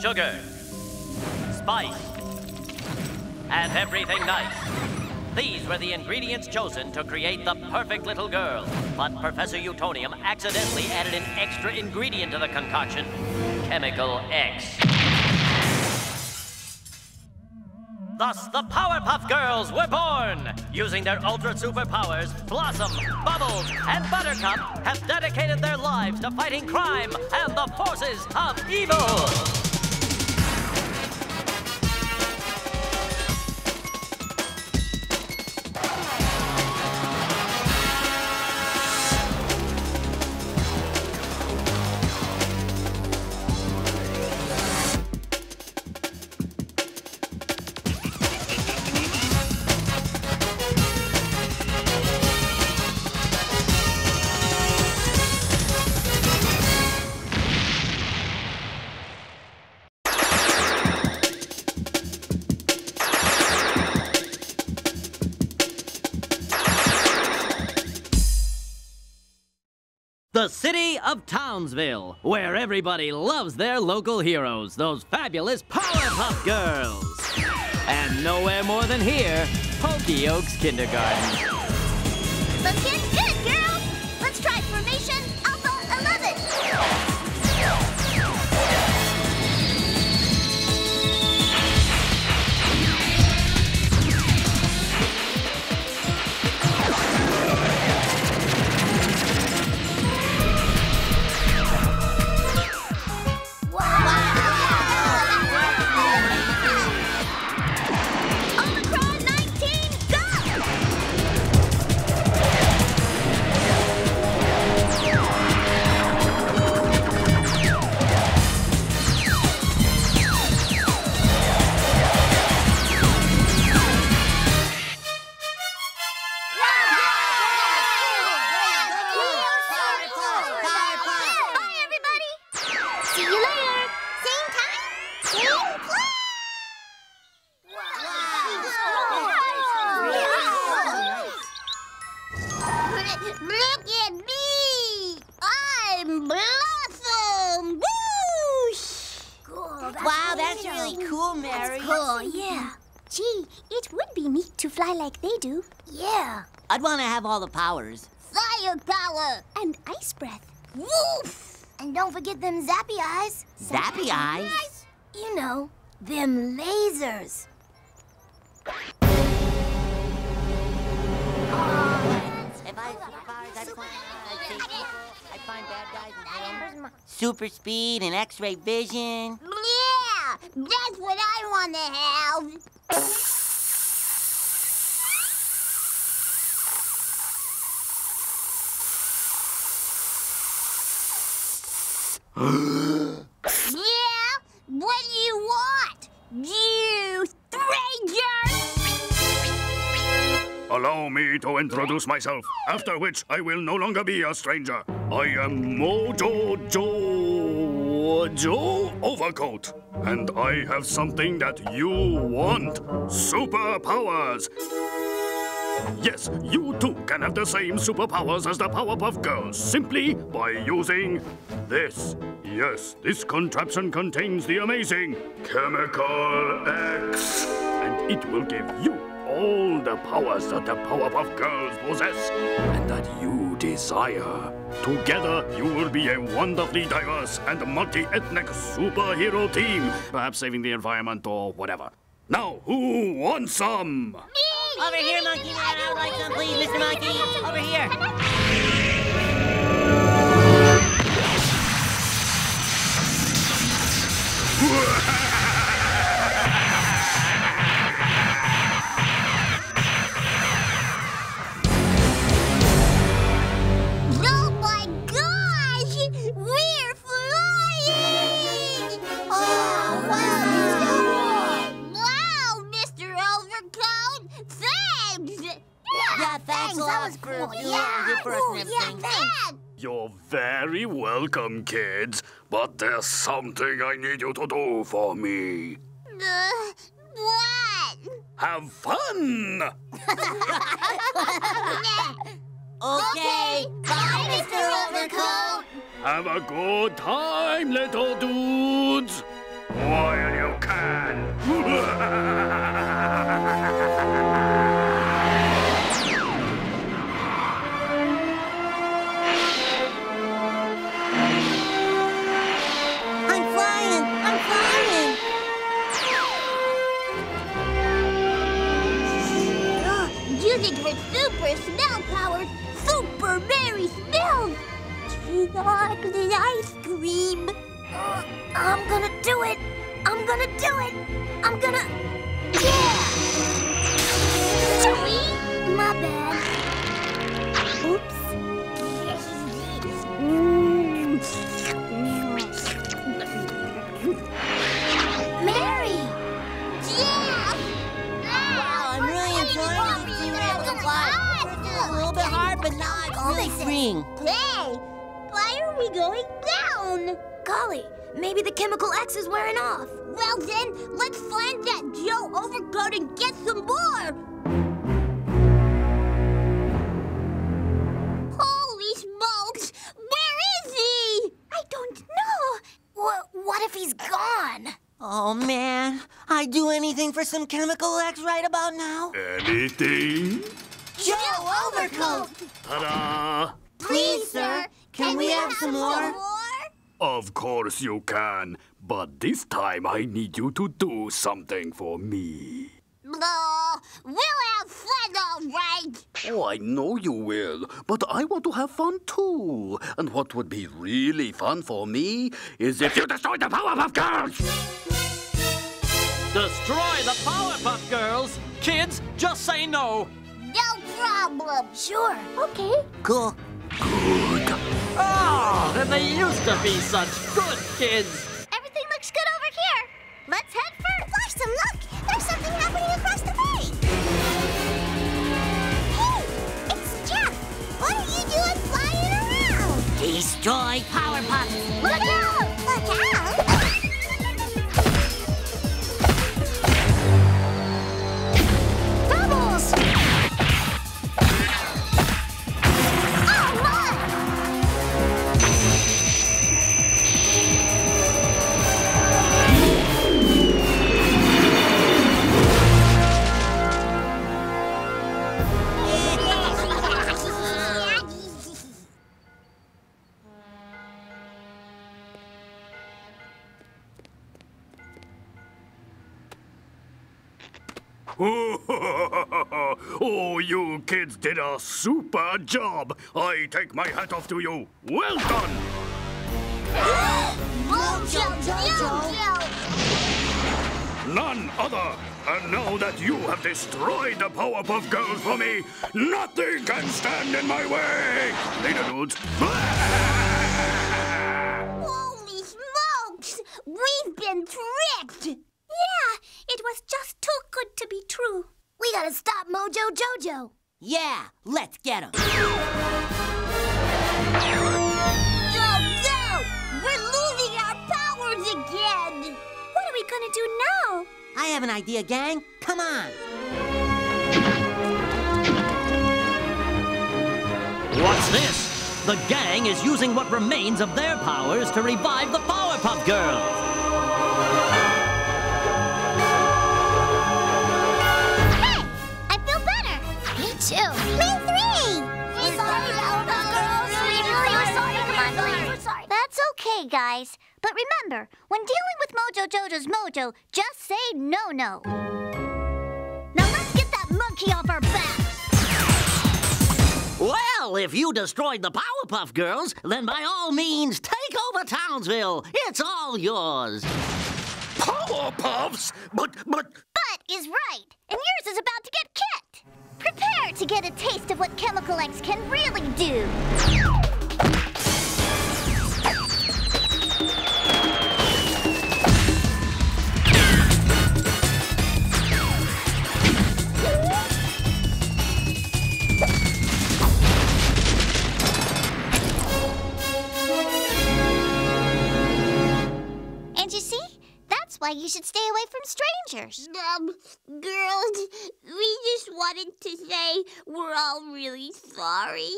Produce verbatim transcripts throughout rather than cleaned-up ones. sugar, spice, and everything nice. These were the ingredients chosen to create the perfect little girl. But Professor Utonium accidentally added an extra ingredient to the concoction, Chemical X. Thus, the Powerpuff Girls were born! Using their ultra superpowers, Blossom, Bubbles, and Buttercup have dedicated their lives to fighting crime and the forces of evil! The city of Townsville, where everybody loves their local heroes, those fabulous Powerpuff Girls. And nowhere more than here, Pokey Oaks Kindergarten. Looking good, girls! Let's try formation up. Do. Yeah. I'd want to have all the powers. Fire power! And ice breath. Woof! And don't forget them zappy eyes. Zappy, zappy eyes? eyes? You know, them lasers. If I see powers, I'd find, I'd find bad guys and super speed and x-ray vision. Yeah! That's what I want to have. Yeah? What do you want? You stranger! Allow me to introduce myself, after which I will no longer be a stranger. I am Mojo Jojo Overcoat, and I have something that you want. Superpowers! Yes, you too can have the same superpowers as the Powerpuff Girls, simply by using this. Yes, this contraption contains the amazing Chemical X, and it will give you all the powers that the Powerpuff Girls possess and that you desire. Together, you will be a wonderfully diverse and multi-ethnic superhero team, perhaps saving the environment or whatever. Now, who wants some? Me! Over here, monkey man. I would like some, please, Mister Monkey. Over here. Oh my gosh! We're flying! Oh wow! Wow, Mister Overcoat. Yeah, thanks a lot for doing that. You're very welcome, kids. But there's something I need you to do for me. Uh, what? Have fun! Okay. Bye, Mister Overcoat. Have a good time, little dudes. while you can. Using her super smell powers, super berry smells! She likes the ice cream. Uh, I'm gonna do it! I'm gonna do it! I'm gonna... Yeah! Sorry, my bad. Oops. Mary! Yeah! Wow, I'm really enjoying it. A little bit hard, but not really. Hey, why are we going down? Golly, maybe the Chemical X is wearing off. Well then, let's find that Joe overcoat and get some more. Holy smokes, where is he? I don't know. What, what if he's gone? Oh man, I'd do anything for some Chemical X right about now. Anything? Joe Overcoat! Ta-da! Please, sir, can, can we, we have, have some more? more? Of course you can, but this time I need you to do something for me. Oh, we'll have fun, all right! Oh, I know you will, but I want to have fun too. And what would be really fun for me is if you destroy the Powerpuff Girls! Destroy the Powerpuff Girls? Kids, just say no! No problem. Sure. Okay. Cool. Good. Oh, and they used to be such good kids. Everything looks good over here. Let's head for Blossom. Look, there's something happening across the bay. Hey, it's Jeff. What are you doing flying around? Destroy Powerpuff. Look out! Look out! Bubbles. Oh, you kids did a super job. I take my hat off to you. Well done. Mojo Jojo. None other. And now that you have destroyed the Powerpuff Girls for me, nothing can stand in my way. Later, dudes. Holy smokes! We've been tricked. Yeah, it was just too good to be true. We gotta stop Mojo Jojo. Yeah, let's get him. No, no! We're losing our powers again! What are we gonna do now? I have an idea, gang. Come on. What's this? The gang is using what remains of their powers to revive the Powerpuff Girls. Two. Me three! We're sorry, Powerpuff Girls. We're really sorry. Come on, please. We're sorry. That's okay, guys. But remember, when dealing with Mojo Jojo's mojo, just say no-no. Now let's get that monkey off our back. Well, if you destroyed the Powerpuff Girls, then by all means, take over Townsville. It's all yours. Powerpuffs? But, but... But is right, and yours is about to get kicked. Prepare to get a taste of what Chemical X can really do. And you see? Why you should stay away from strangers. Um, girls, we just wanted to say we're all really sorry.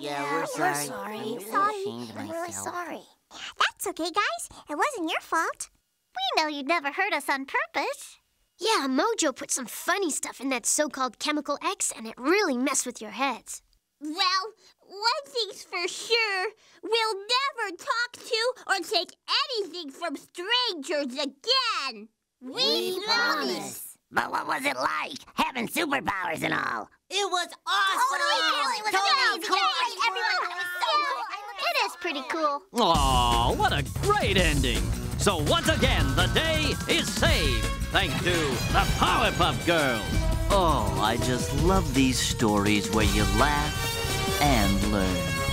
Yeah, yeah we're sorry. We're sorry. I'm really ashamed of myself. We're sorry. That's okay, guys. It wasn't your fault. We know you'd never hurt us on purpose. Yeah, Mojo put some funny stuff in that so-called Chemical X, and it really messed with your heads. Well, one thing's for sure. We'll never talk to or take anything from strangers again. We, we promise. But what was it like, having superpowers and all? It was awesome. Oh, it was so cool. Everyone was so It is pretty cool. Aw, what a great ending. So once again, the day is saved, thanks to the Powerpuff Girls. Oh, I just love these stories where you laugh and learn.